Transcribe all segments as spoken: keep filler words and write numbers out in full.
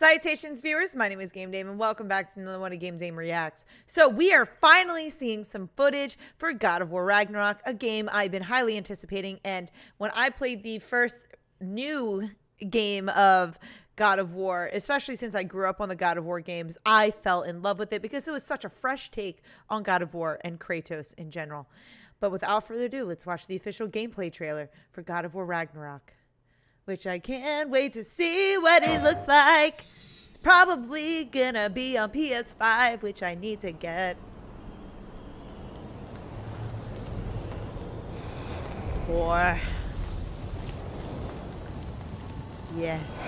Salutations, viewers. My name is GameDame, and welcome back to another one of GameDame Reacts. So we are finally seeing some footage for God of War Ragnarök, a game I've been highly anticipating. And when I played the first new game of God of War, especially since I grew up on the God of War games, I fell in love with it because it was such a fresh take on God of War and Kratos in general. But without further ado, let's watch the official gameplay trailer for God of War Ragnarök, which I can't wait to see what it looks like. It's probably gonna be on P S five, which I need to get. Or... yes.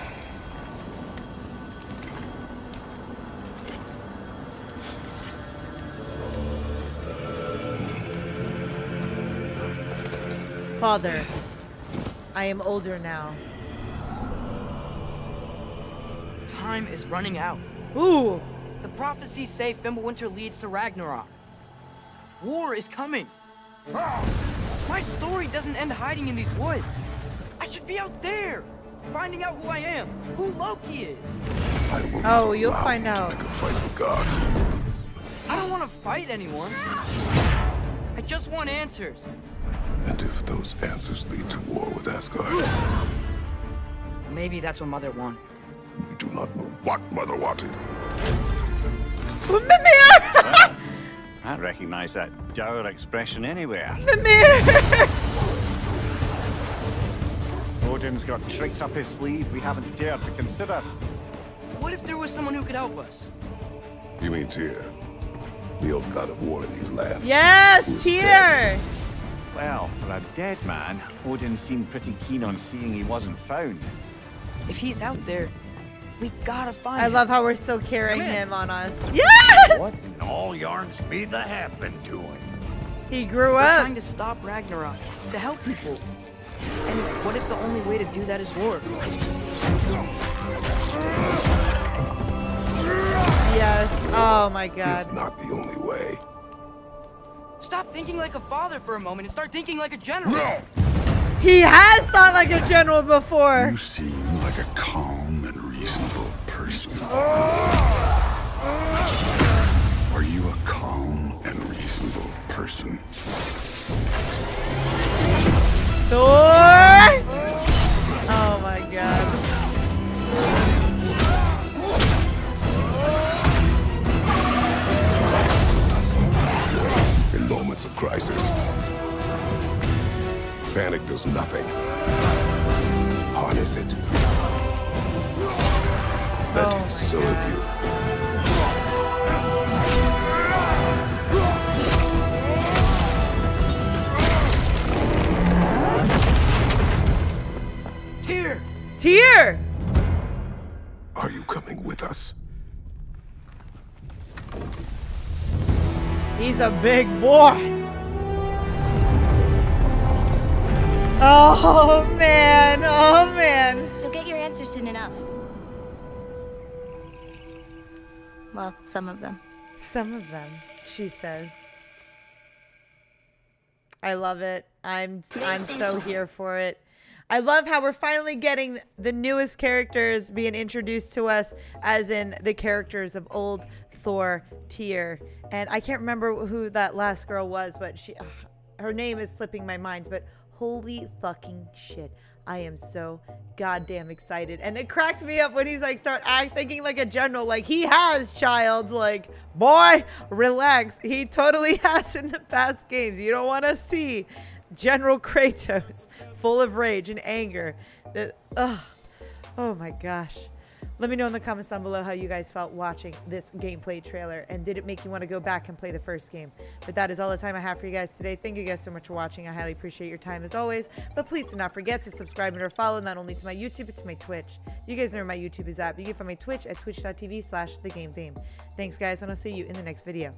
Father, I am older now. Time is running out. Ooh! The prophecies say Fimbulwinter leads to Ragnarök. War is coming. My story doesn't end hiding in these woods. I should be out there, finding out who I am, who Loki is. I will not oh, you'll find out. Make a fight with gods. I don't want to fight anyone. I just want answers. And if those answers lead to war with Asgard, maybe that's what Mother wanted. We do not know what Mother wanted. Mimir! Well, I recognize that dour expression anywhere. Mimir! Odin's got tricks up his sleeve we haven't dared to consider. What if there was someone who could help us? You mean Tyr? The old god of war in these lands. Yes, Tyr! Well, for a dead man, Odin seemed pretty keen on seeing he wasn't found. If he's out there, we gotta find I him. I love how we're still carrying him on us. Yes! What in all yarn speed that happened to him? He grew we're up. Trying to stop Ragnarök, to help people. And what if the only way to do that is war? Yes. Oh my God. It's not the only way. Stop thinking like a father for a moment and start thinking like a general. No. He has thought like a general before. You seem like a calm and reasonable person. Oh. Are you a calm and reasonable person? Thor! Oh my God. Moments of crisis, panic does nothing. Harness it. Let oh it serve God. You. Tyr! Tyr! Are you coming with us? He's a big boy. Oh man, oh man. You'll get your answer soon enough. Well, some of them. Some of them, she says. I love it. I'm I'm so here for it. I love how we're finally getting the newest characters being introduced to us, as in the characters of old Thor, Tyr, and I can't remember who that last girl was, but she, ugh, her name is slipping my mind, but holy fucking shit. I am so goddamn excited. And it cracks me up when he's like, start act thinking like a general, like he has, child, like, boy, relax. He totally has in the past games. You don't want to see General Kratos full of rage and anger. That, ugh, oh my gosh. Let me know in the comments down below how you guys felt watching this gameplay trailer, and did it make you want to go back and play the first game? But that is all the time I have for you guys today. Thank you guys so much for watching. I highly appreciate your time as always, but please do not forget to subscribe and or follow not only to my YouTube, but to my Twitch. You guys know where my YouTube is at, but you can find my Twitch at twitch dot T V slash the game dame. Thanks guys, and I'll see you in the next video.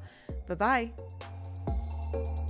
Bye-bye.